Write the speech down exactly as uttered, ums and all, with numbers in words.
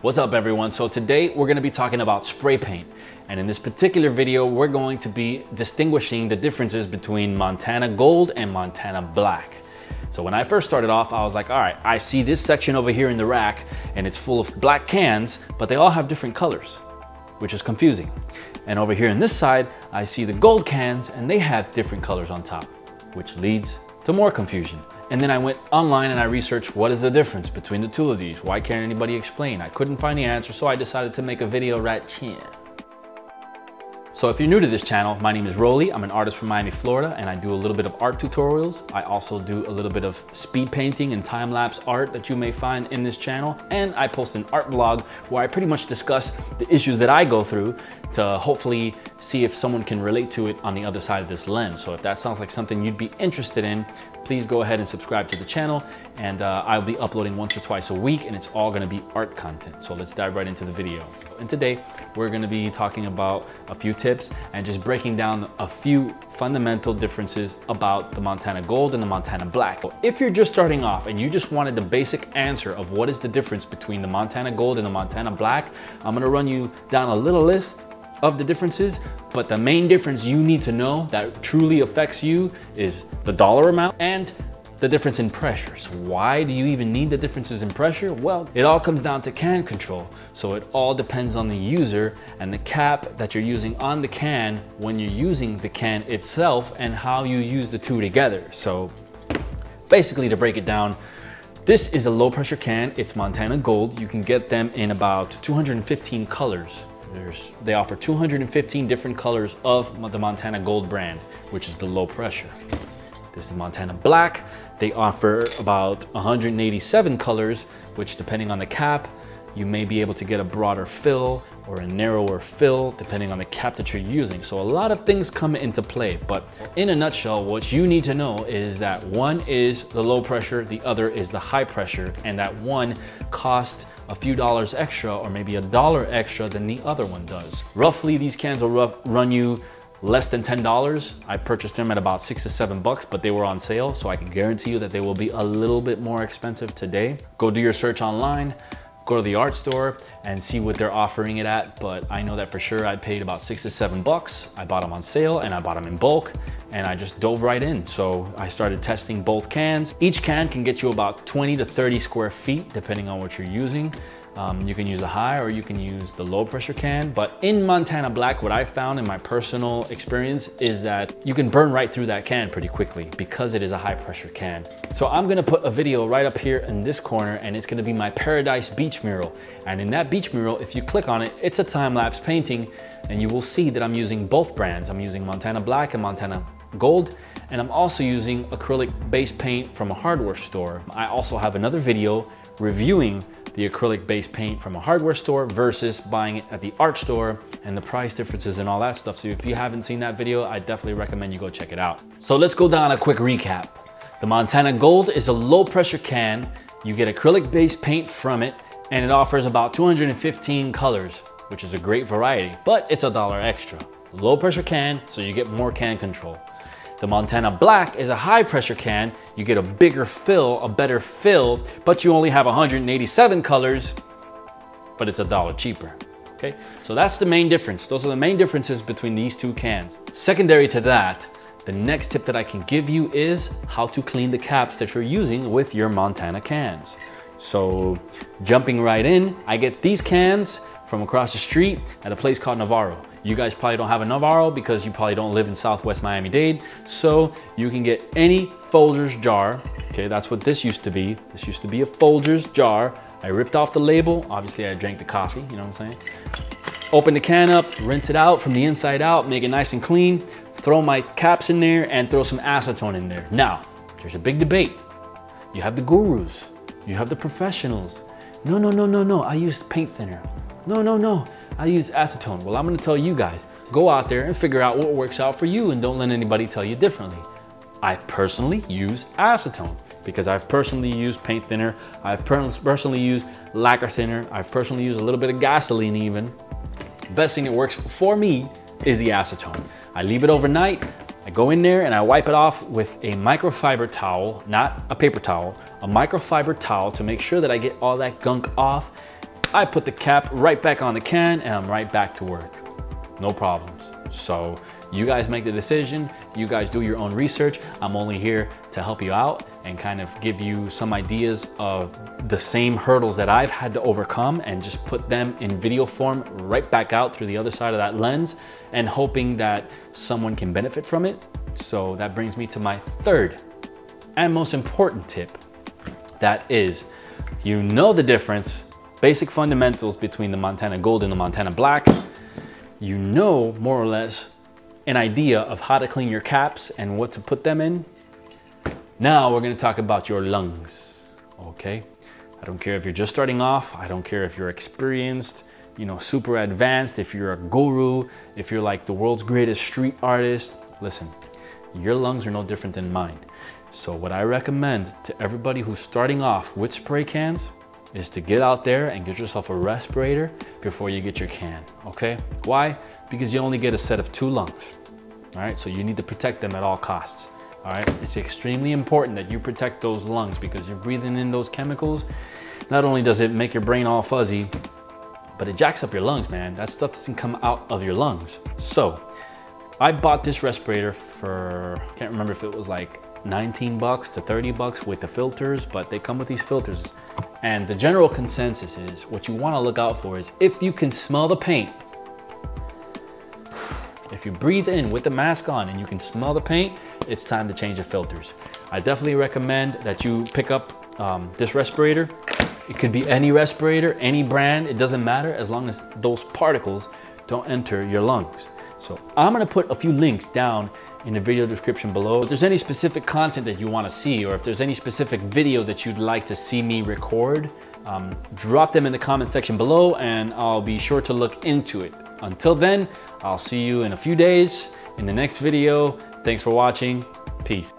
What's up everyone? So today we're going to be talking about spray paint, and in this particular video we're going to be distinguishing the differences between Montana Gold and Montana Black. So when I first started off I was like, all right, I see this section over here in the rack and it's full of black cans, but they all have different colors, which is confusing. And over here in this side I see the gold cans and they have different colors on top, which leads to more confusion. And then I went online and I researched, what is the difference between the two of these? Why can't anybody explain? I couldn't find the answer, so I decided to make a video right here. So if you're new to this channel, my name is Roly. I'm an artist from Miami, Florida, and I do a little bit of art tutorials. I also do a little bit of speed painting and time-lapse art that you may find in this channel. And I post an art blog where I pretty much discuss the issues that I go through to hopefully see if someone can relate to it on the other side of this lens. So if that sounds like something you'd be interested in, please go ahead and subscribe to the channel. And uh, I'll be uploading once or twice a week, and it's all gonna be art content. So let's dive right into the video. And today, we're gonna be talking about a few tips and just breaking down a few fundamental differences about the Montana Gold and the Montana Black. If you're just starting off and you just wanted the basic answer of what is the difference between the Montana Gold and the Montana Black, I'm gonna run you down a little list of the differences, but the main difference you need to know that truly affects you is the dollar amount and the difference in pressures. Why do you even need the differences in pressure? Well, it all comes down to can control. So it all depends on the user and the cap that you're using on the can when you're using the can itself and how you use the two together. So basically, to break it down, this is a low pressure can. It's Montana Gold. You can get them in about two hundred fifteen colors. There's, they offer two hundred fifteen different colors of the Montana Gold brand, which is the low pressure. This is Montana Black. They offer about one hundred eighty-seven colors, which depending on the cap, you may be able to get a broader fill or a narrower fill depending on the cap that you're using. So a lot of things come into play, but in a nutshell, what you need to know is that one is the low pressure, the other is the high pressure, and that one costs a few dollars extra or maybe a dollar extra than the other one does. Roughly, these cans will rough, run you less than ten dollars. I purchased them at about six to seven bucks, but they were on sale. So I can guarantee you that they will be a little bit more expensive today. Go do your search online, go to the art store and see what they're offering it at. But I know that for sure I paid about six to seven bucks. I bought them on sale and I bought them in bulk and I just dove right in. So I started testing both cans. Each can can get you about twenty to thirty square feet, depending on what you're using. Um, you can use a high or you can use the low pressure can. But in Montana Black, what I found in my personal experience is that you can burn right through that can pretty quickly because it is a high pressure can. So I'm gonna put a video right up here in this corner, and it's gonna be my Paradise Beach Mural. And in that beach mural, if you click on it, it's a time-lapse painting, and you will see that I'm using both brands. I'm using Montana Black and Montana Gold, and I'm also using acrylic base paint from a hardware store. I also have another video reviewing the acrylic base paint from a hardware store versus buying it at the art store and the price differences and all that stuff. So if you haven't seen that video, I definitely recommend you go check it out. So let's go down a quick recap. The Montana Gold is a low pressure can. You get acrylic base paint from it and it offers about two hundred fifteen colors, which is a great variety, but it's a dollar extra. Low pressure can, so you get more can control. The Montana Black is a high pressure can. You get a bigger fill, a better fill, but you only have one hundred eighty-seven colors, but it's a dollar cheaper, okay? So that's the main difference. Those are the main differences between these two cans. Secondary to that, the next tip that I can give you is how to clean the caps that you're using with your Montana cans. So jumping right in, I get these cans from across the street at a place called Navarro. You guys probably don't have a Navarro because you probably don't live in Southwest Miami-Dade. So you can get any Folgers jar. Okay, that's what this used to be. This used to be a Folgers jar. I ripped off the label. Obviously I drank the coffee, you know what I'm saying? Open the can up, rinse it out from the inside out, make it nice and clean, throw my caps in there and throw some acetone in there. Now, there's a big debate. You have the gurus, you have the professionals. No, no, no, no, no, I used paint thinner. No, no, no. I use acetone. Well, I'm gonna tell you guys, go out there and figure out what works out for you and don't let anybody tell you differently. I personally use acetone because I've personally used paint thinner. I've personally used lacquer thinner. I've personally used a little bit of gasoline even. The best thing that works for me is the acetone. I leave it overnight. I go in there and I wipe it off with a microfiber towel, not a paper towel, a microfiber towel to make sure that I get all that gunk off. I put the cap right back on the can and I'm right back to work. No problems. So you guys make the decision. You guys do your own research. I'm only here to help you out and kind of give you some ideas of the same hurdles that I've had to overcome and just put them in video form right back out through the other side of that lens and hoping that someone can benefit from it. So that brings me to my third and most important tip. That is, you know the difference, basic fundamentals between the Montana Gold and the Montana Black. You know more or less an idea of how to clean your caps and what to put them in. Now we're going to talk about your lungs, okay? I don't care if you're just starting off. I don't care if you're experienced, you know, super advanced, if you're a guru, if you're like the world's greatest street artist. Listen, your lungs are no different than mine. So what I recommend to everybody who's starting off with spray cans is to get out there and get yourself a respirator before you get your can, okay? Why? Because you only get a set of two lungs, all right? So you need to protect them at all costs. All right, it's extremely important that you protect those lungs because you're breathing in those chemicals. Not only does it make your brain all fuzzy, but it jacks up your lungs, man. That stuff doesn't come out of your lungs. So I bought this respirator for, I can't remember if it was like nineteen bucks to thirty bucks with the filters, but they come with these filters. And the general consensus is what you want to look out for is if you can smell the paint. If you breathe in with the mask on and you can smell the paint, it's time to change the filters. I definitely recommend that you pick up um, this respirator. It could be any respirator, any brand, it doesn't matter as long as those particles don't enter your lungs. So I'm gonna put a few links down in the video description below. If there's any specific content that you wanna see or if there's any specific video that you'd like to see me record, um, drop them in the comment section below and I'll be sure to look into it. Until then, I'll see you in a few days in the next video. Thanks for watching. Peace.